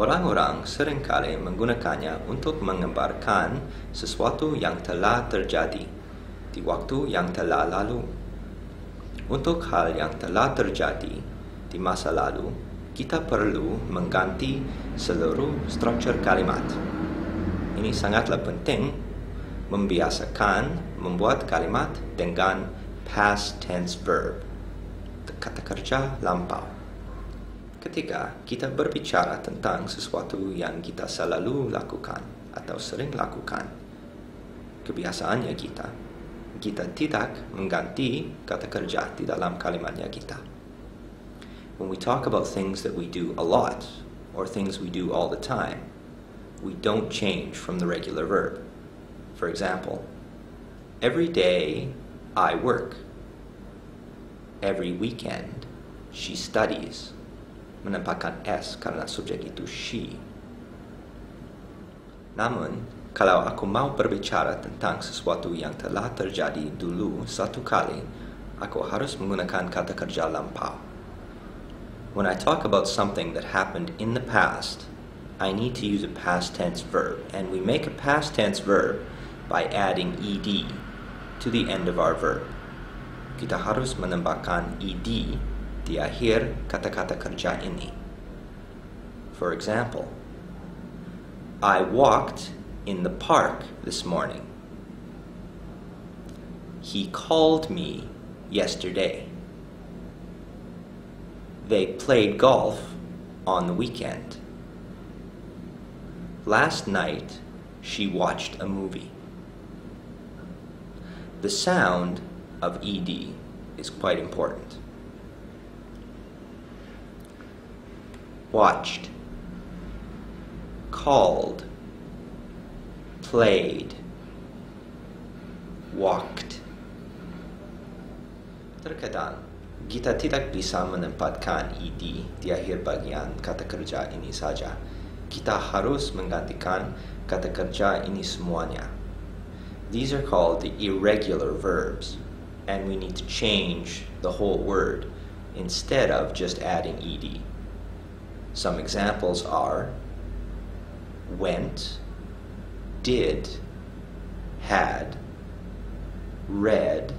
orang-orang seringkali menggunakannya untuk menggambarkan sesuatu yang telah terjadi di waktu yang telah lalu. Untuk hal yang telah terjadi di masa lalu, kita perlu mengganti seluruh struktur kalimat. Ini sangatlah penting membiasakan membuat kalimat dengan past tense verb, kata kerja lampau. Ketika kita berbicara tentang sesuatu yang kita selalu lakukan atau sering lakukan, kebiasaannya kita tidak mengganti kata kerja di dalam kalimatnya kita. When we talk about things that we do a lot or things we do all the time, we don't change from the regular verb. For example, every day I work. Every weekend she studies. Menempatkan S karena subjek itu she. Namun, kalau aku mau berbicara tentang sesuatu yang telah terjadi dulu satu kali, aku harus menggunakan kata kerja lampau. When I talk about something that happened in the past, I need to use a past tense verb, and we make a past tense verb by adding ed to the end of our verb. Kita harus menambahkan ed di akhir kata-kata kerja ini. For example, I walked in the park this morning. He called me yesterday. They played golf on the weekend. Last night, she watched a movie. The sound of ed is quite important. Watched, called, played, walked. Terkadang, kita tidak bisa menempatkan ed di akhir bagian kata kerja ini saja. Kita harus menggantikan kata kerja ini semuanya. These are called the irregular verbs, and we need to change the whole word instead of just adding ed. Some examples are went, did, had, read,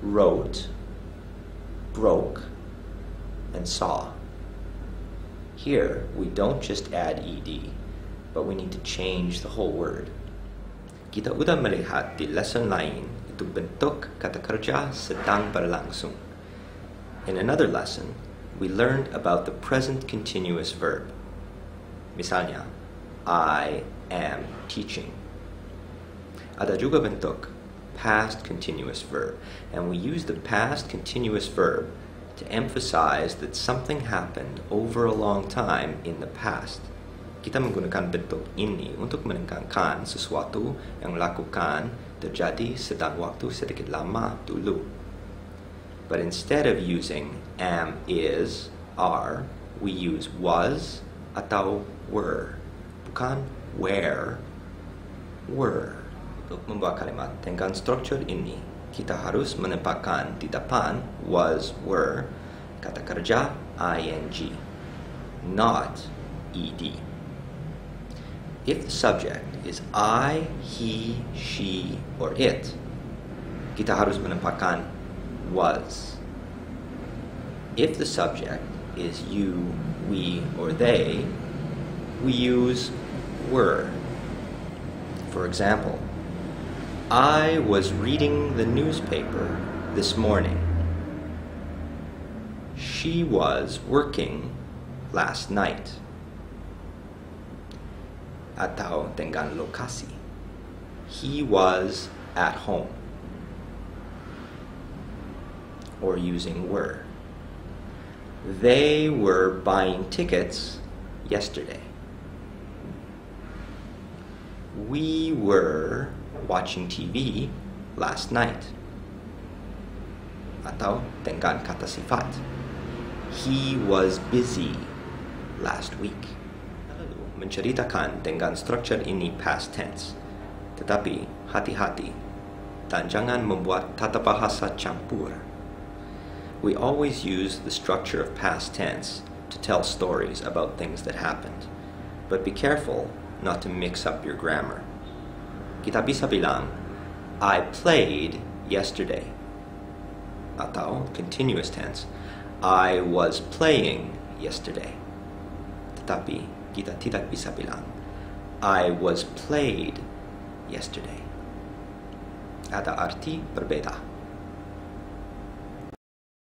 wrote, broke, and saw. Here, we don't just add ed, but we need to change the whole word. Kita sudah melihat di lesson lain itu bentuk kata kerja sedang berlangsung. In another lesson, we learned about the present continuous verb. Misalnya, I am teaching. Ada juga bentuk past continuous verb, and we use the past continuous verb to emphasize that something happened over a long time in the past. Kita menggunakan bentuk ini untuk menekankan sesuatu yang lakukan terjadi sedang waktu sedikit lama dulu. But instead of using am, is, are, we use was atau were. Bukan where, were. Untuk membuat kalimat dengan struktur ini, kita harus menempatkan di depan was, were, kata kerja ing, not ed. If the subject is I, he, she, or it, kita harus menempatkan was. If the subject is you, we, or they, we use were. For example, I was reading the newspaper this morning. She was working last night. Atau dengan lokasi. He was at home. Or using were. They were buying tickets yesterday. We were watching TV last night. Atau dengan kata sifat. He was busy last week. Lalu menceritakan dengan struktur ini past tense. Tetapi hati-hati dan jangan membuat tata bahasa campur. We always use the structure of past tense to tell stories about things that happened. But be careful not to mix up your grammar. Kita bisa bilang, I played yesterday. Atau, continuous tense, I was playing yesterday. Tetapi, kita tidak bisa bilang, I was played yesterday. Ada arti berbeda.